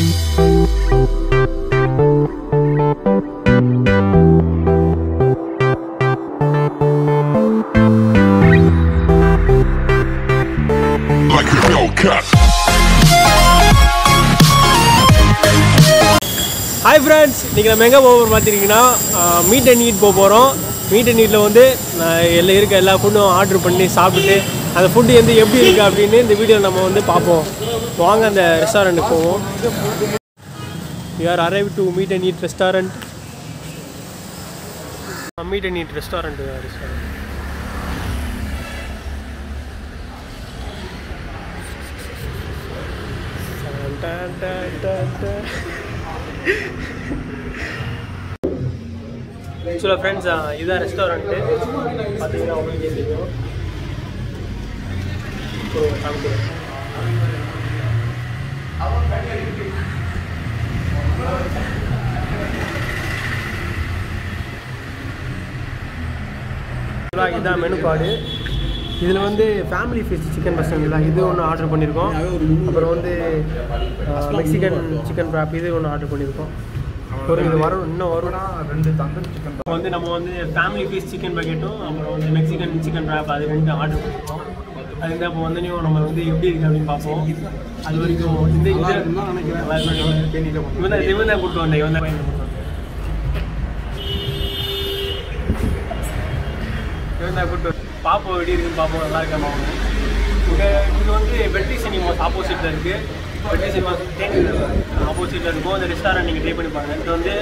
Hi friends, நீங்க எங்க போற பாத்தீங்கன்னா மீட் அண்ட் ஈட் போறோம். மீட் அண்ட் ஈட்ல வந்து எல்லா இருக்க எல்லா ஃபுட்டும் ஆர்டர் பண்ணி சாப்பிட்டு அந்த ஃபுட் வந்து எப்படி இருக்கு அப்படினு இந்த வீடியோல நம்ம வந்து பாப்போம். வாங்க அந்த ரெஸ்டாரன்ட்க்கு போவோம். We are arrived to meet and eat restaurant. Meet and eat restaurant. So friends, this is the restaurant. This is the menu card. This is family fish chicken person. This is order பண்ணிருக்கோம். அப்புறம் வந்து Mexican chicken wrap இது ஒன்னு order பண்ணிருக்கோம். அப்புறம் இது வர இன்னும் வரும்னா ரெண்டு தந்தூரி chicken வந்து நம்ம வந்து family fish chicken bucket-ம் அப்புறம் வந்து Mexican chicken wrap அது ரெண்டு ஆர்டர் பண்ணிருக்கோம். அது இந்த அப்ப வந்து நம்ம வந்து எப்படி இருக்கு அப்படி பாப்போம். அது வரைக்கும் இந்த இதெல்லாம் நினைக்கிறேன் பேனில போட்டு. இவன இவன போட்டு வந்தேன். இவன போட்டு பாப்போ எப்படி இருக்குன்னு பார்ப்போம். நல்லா இருக்கா மாவு இது வந்து வெற்றி சினிமாஸ் ஆப்போசிட்டில் இருக்குது. வெற்றி சினிமாஸ் ஆப்போசிட்டில் இருக்கும். அந்த ரெஸ்டாரண்ட் நீங்கள் ட்ரை பண்ணி பாருங்கள். இது வந்து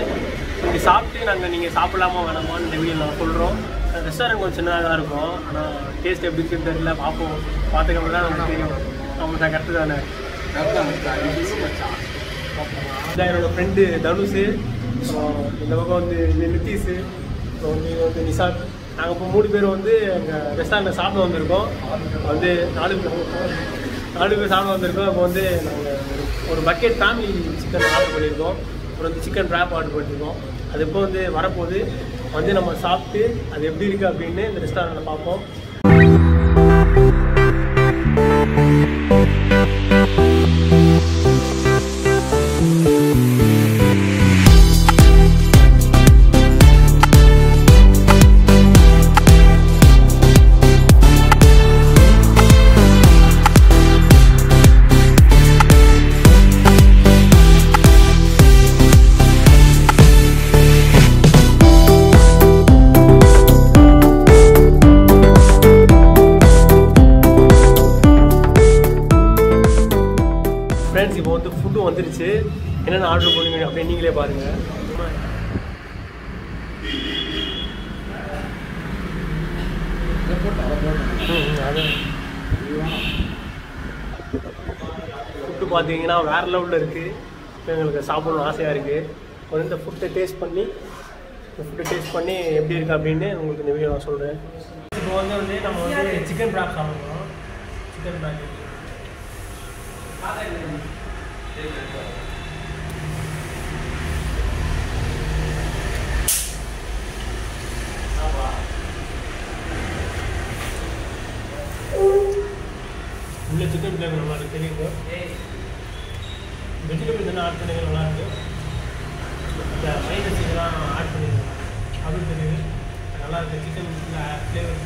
நீங்கள் சாப்பிட்டு நீங்கள் சாப்பிடலாமா வேணாமான்னு இந்த வீடியோ நான் சொல்கிறோம். அந்த ரெஸ்டாரண்ட் கொஞ்சம் சின்னதாக தான் இருக்கும். ஆனால் டேஸ்ட் எப்படி இருக்குன்னு தெரியல. பார்ப்போம். பார்த்துக்கணும் தான் நமக்கு தெரியும். அவங்க தான் கரெக்டு தானே. இதான் என்னோடய ஃப்ரெண்டு தனுஷு. இந்த பக்கம் வந்து நிதிஷு நீங்கள் வந்து நிஷாத். நாங்கள் இப்போ 3 பேர் வந்து எங்கள் ரெஸ்டாரண்ட்டில் சாப்பிட வந்திருக்கோம். வந்து 4 பேர் சாப்பிட வந்திருக்கோம். இப்போ வந்து நாங்கள் ஒரு பக்கெட் ஃபேமிலி சிக்கன் ஆர்டர் பண்ணியிருக்கோம். அப்புறம் வந்து சிக்கன் ட்ராப் ஆர்டர் பண்ணியிருக்கோம். அது இப்போ வந்து வரப்போகுது. வந்து நம்ம சாப்பிட்டு அது எப்படி இருக்குது அப்படின்னு இந்த ரெஸ்டாரண்ட்டில் பார்ப்போம். ஃப்ரெண்ட்ஸ் இப்போ வந்து ஃபுட்டு வந்துருச்சு. என்னென்ன ஆர்டர் பண்ணுங்க அப்படின்னு நீங்களே பாருங்கள். ஃபுட்டு பார்த்தீங்கன்னா வேறு லெவலில் இருக்குது. எங்களுக்கு சாப்பிடணும்னு ஆசையாக இருக்குது. கொஞ்சம் இந்த ஃபுட்டை டேஸ்ட் பண்ணி எப்படி இருக்குது அப்படின்னு உங்களுக்கு இந்த வீடியோ நான் சொல்கிறேன். இப்போ வந்து நம்ம வந்து சிக்கன் ப்ராப் சாப்பிட்றோம். சிக்கன் ப்ராப் உள்ள சிக்கன் ஃப்ளேவர் நல்லா இருக்கு. தெரியுங்க வெஜிடபிள் தானே ஆட் பண்ணிங்க. நல்லா இருக்கு. மைனஸ் இதெல்லாம் ஆட் பண்ணிருக்கோம். அதுவும் தெரியுது. நல்லா இருக்கு. சிக்கன் ஃப்ளேவர்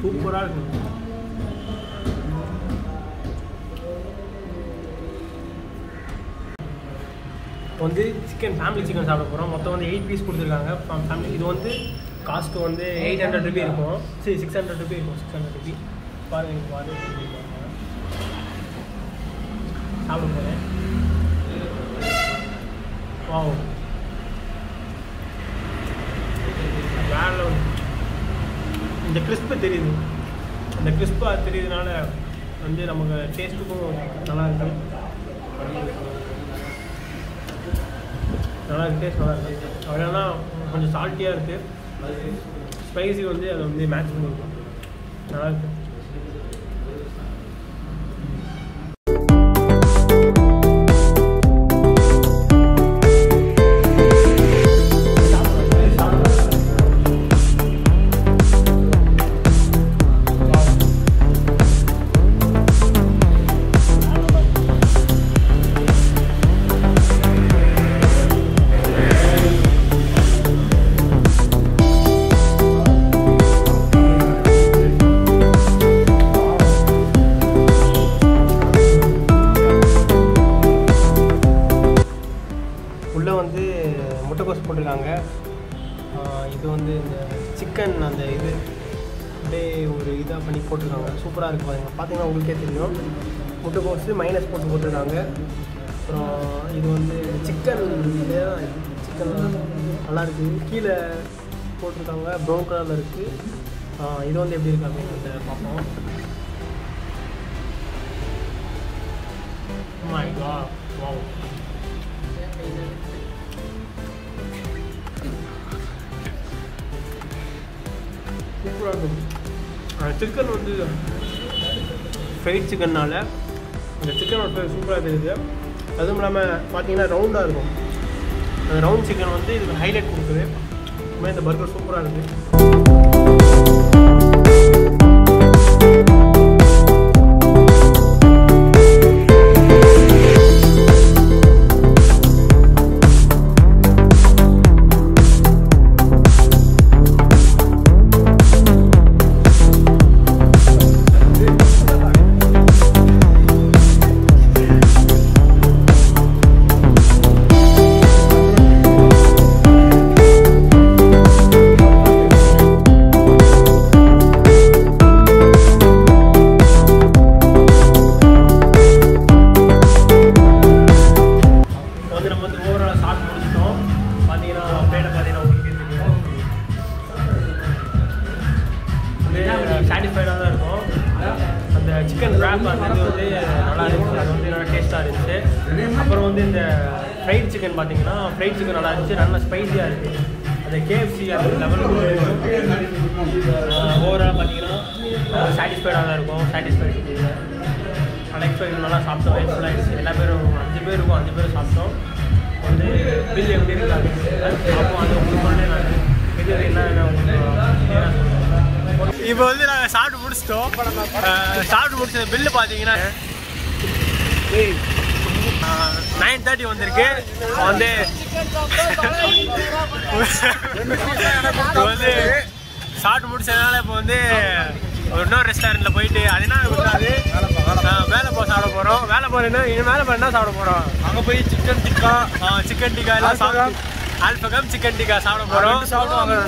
சூப்பராக இருக்கு. வந்து சிக்கன் ஃபேமிலி சிக்கன் சாப்பிட போகிறோம். மொத்தம் வந்து 8 பீஸ் கொடுத்துருக்காங்க ஃபேமிலி. இது வந்து காஸ்ட்டு வந்து 800 ரூபி இருக்கும். சரி 600 ரூபி இருக்கும். 600 ரூபி பாருங்க. சாப்பிட போகிறேன். ஓ இந்த கிறிஸ்பு தெரியுது. அந்த கிறிஸ்பாக தெரியுதுனால வந்து நமக்கு டேஸ்ட்டுக்கும் நல்லா இருக்கு. டேஸ்ட் நல்லா இருக்கு. அப்படின்னா கொஞ்சம் சால்ட்டியாக இருக்குது. ஸ்பைஸி வந்து அதை வந்து மேட்ச் பண்ணிருக்கோம். நல்லா இருக்கு. உள்ள வந்து முட்டைகோஸ் போட்டுருக்காங்க. இது வந்து இந்த சிக்கன் அந்த இது அப்படியே ஒரு இதாக பண்ணி போட்டுருக்காங்க. சூப்பராக இருக்குது பாருங்க. பார்த்தீங்கன்னா உங்களுக்கே தெரியும் முட்டைகோஸு மைனஸ் போட்டு போட்டுருக்காங்க. அப்புறம் இது வந்து சிக்கன் இல்லையா, சிக்கன்லாம் நல்லாயிருக்கு. கீழே போட்டிருக்காங்க, ப்ரௌன் கலரில் இருக்குது. இது வந்து எப்படி இருக்கு அப்படிங்கிறத பார்ப்போம். My God, wow. சிக்கன் வந்து ஃப்ரைட் சிக்கன்னால் அந்த சிக்கனோட ஃப்ரை சூப்பராக தெரியுது. அதுவும் இல்லாமல் பார்த்தீங்கன்னா ரவுண்டாக இருக்கும். அந்த ரவுண்ட் சிக்கன் வந்து இதுக்கு ஹைலைட் கொடுக்குது. உண்மையாக இந்த பர்கர் சூப்பராக இருக்குது. சாட்டிஸ்ஃபைடாக தான் இருக்கும். அந்த சிக்கன் ரேப் அது வந்து நல்லா இருந்துச்சு, அது வந்து நல்லா டேஸ்ட்டாக இருந்துச்சு. அப்புறம் வந்து இந்த ஃப்ரைட் சிக்கன் பார்த்தீங்கன்னா ஃப்ரைட் சிக்கன் நல்லா இருந்துச்சு, நல்லா ஸ்பைஸியாக இருக்குது. அந்த கேஎஃப்சி அந்த லெவலுக்கு ஓவராக பார்த்தீங்கன்னா சாட்டிஸ்ஃபைடாக தான் இருக்கும். சாட்டிஸ்ஃபைடு அன்எக்ஸ்பெக்டட் நல்லா சாப்பிட்டோம். ஹெல்ப்ஃபுல்லாக இருந்துச்சு. எல்லா பேரும் 5 பேர் இருக்கும், 5 பேரும் சாப்பிட்டோம். வந்து பில் எப்படி இருக்காது அப்போ அது உங்களுக்கு நான் இது என்ன இப்போ வந்து நாங்கள் சாப்பிட்டு முடிச்சிட்டோம். சாப்பிட்டு முடிச்ச பில்லு பார்த்தீங்கன்னா 9:30 வந்திருக்கு. வந்து சாப்பிட்டு முடிச்சதுனால இப்போ வந்து இன்னொரு ரெஸ்டாரண்ட்டில் போயிட்டு அது என்ன கூடாது வேலை போக சாப்பிட போகிறோம். வேலை போகிறேன்னா இன்னும் வேலை போகிறேன்னா சாப்பிட போகிறோம். அங்கே போய் சிக்கன் டிக்கா எல்லாம் சாப்பிட்டு ஆல்ஃபகம் சிக்கன் டிக்கா சாப்பிட போகிறோம். சவர்மா நல்லா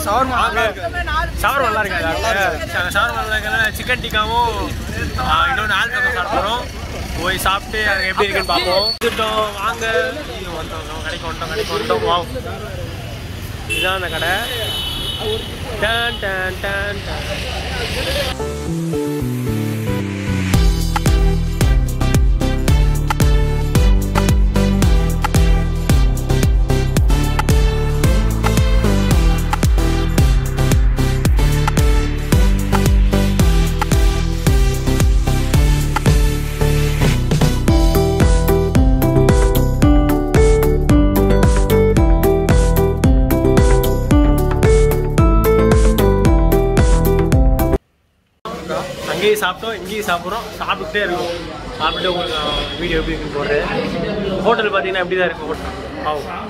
இருக்காது. சவர்மா நல்லா இருக்காது. சிக்கன் டிக்காவும் இன்னொன்று ஆல்ஃபகம் சாப்பிட போகிறோம். போய் சாப்பிட்டு அங்கே எப்படி இருக்குன்னு பார்ப்போம். வந்துட்டோம், வாங்க. வந்தோம் கடைக்கு வந்துட்டோம். இதுதான் அந்த கடை. டன் டன் டன் டன். இங்கேயும் சாப்பிட்டோம், இங்கேயும் சாப்பிட்றோம். சாப்பிட்டுட்டே இருக்கும். சாப்பிட்டு உங்களுக்கு வீடியோ எப்படி இருக்குன்னு போடுறேன். ஹோட்டல் பார்த்தீங்கன்னா எப்படி தான் இருக்கும் ஹோட்டல்.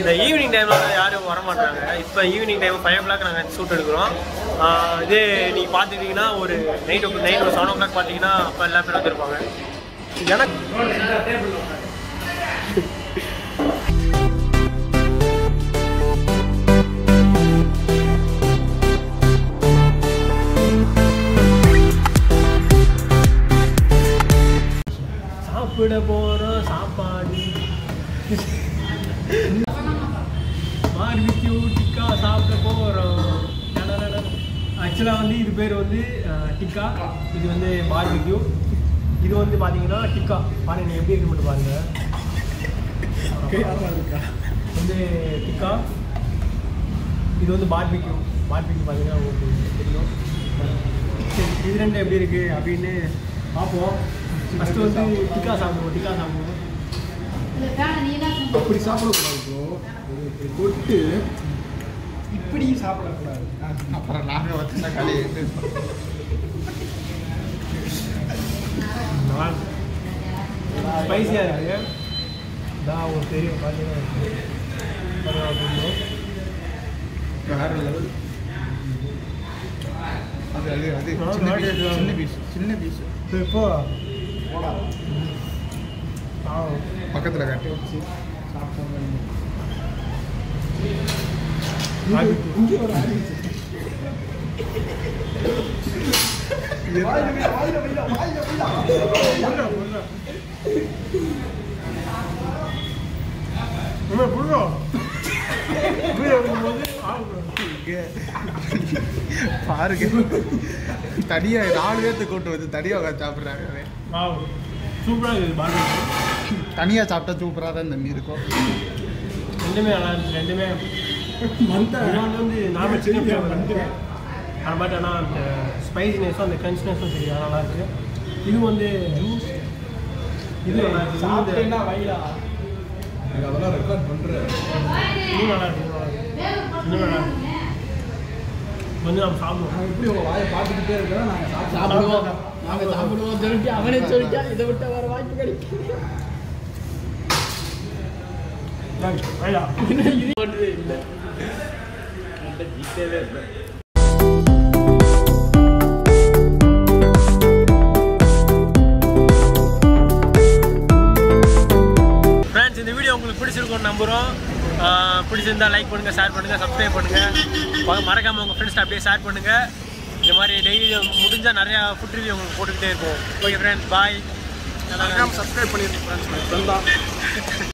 இந்த ஈவினிங் டைமில் யாரும் வரமாட்டாங்க. இப்போ ஈவினிங் டைம் 5 o'clock நாங்கள் ஷூட் எடுக்கிறோம். இதே நீங்கள் பார்த்துக்கிட்டிங்கன்னா ஒரு நைட் 7 o'clock பார்த்தீங்கன்னா அப்போ எல்லா பேரும் வந்துருப்பாங்க. சாப்பிட போகிறோம். சாப்பாடு பார்பிக்யூ டிக்கா சாப்பிட போகிறோம். ஆக்சுவலாக வந்து இது பேர் வந்து டிக்கா, இது வந்து பார்பிக்யூ, இது வந்து பார்த்தீங்கன்னா டிக்கா. பாருங்க நீங்கள் எப்படி இருக்கு மட்டும் பாருங்க. வந்து டிக்கா, இது வந்து பார்பிக்யூ. பார்பிக்யூ பார்த்தீங்கன்னா உங்களுக்கு தெரியும். இது ரெண்டு எப்படி இருக்குது அப்படின்னு பார்ப்போம். ஃபஸ்ட்டு வந்து டிக்கா சாப்பிடுவோம். அப்படி சாப்பிடக்கூடாது, கொட்டு இப்படி சாப்பிடக்கூடாது. அப்புறம் நாங்கள் வச்சுனா களி ஸ்பைஸியாக இருக்கு. நான் ஒரு பெரிய பார்த்தீங்கன்னா வேறு லெவல். அது சின்ன பீஸ் இப்போ பக்கத்துல காட்டு பாருங்க தனியா 4 பேத்து கூட்டு வந்து தனியா சாப்பிடுறாங்க சூப்பரா இருக்கு தனியா சாப்பிட்டா சூப்பரா தான் தண்ணி இருக்கும் ரெண்டுமே நல்லா இருக்கு ரெண்டுமே மந்த நான் வந்து நாம சின்ன பிள்ளை வந்து ஆனா அந்த ஸ்பைசினஸ் அந்த கிரன்ச்னஸ் சரியா நல்லா இருக்கு இது வந்து ஜூஸ் இது சாப்பிட்டேன்னா வைலா இது அதெல்லாம் ரெக்கார்ட் பண்றேன் இது நல்லா இருக்கு வந்து நான் சாப்பிடுவோம் இப்படி வாயை பார்த்துக்கிட்டே இருக்கிறோம் நாங்கள் சாப்பிடுவோம் தெரிஞ்சு அவனே சொல்லிட்டா இதை விட்ட வர வாய்ப்பு கிடைக்கும் இல்லை ஜிட்டேவே இல்லை ஃப்ரெண்ட்ஸ் இந்த வீடியோ உங்களுக்கு பிடிச்சிருக்கோன்னு நம்புகிறோம் பிடிச்சிருந்தா லைக் பண்ணுங்கள் ஷேர் பண்ணுங்கள் சப்ஸ்கிரைப் பண்ணுங்கள் மறக்காமல் உங்கள் ஃப்ரெண்ட்ஸ்ட்டு அப்படியே ஷேர் பண்ணுங்கள் இந்த மாதிரி டெய்லி முடிஞ்சால் நிறையா ஃபுட் ரிவ்யூ உங்களுக்கு போட்டுக்கிட்டே இருக்கும் ஓகே ஃப்ரெண்ட்ஸ் பாய் மறக்காமல் சப்ஸ்கிரைப் பண்ணிடுங்க ஃப்ரெண்ட்ஸ்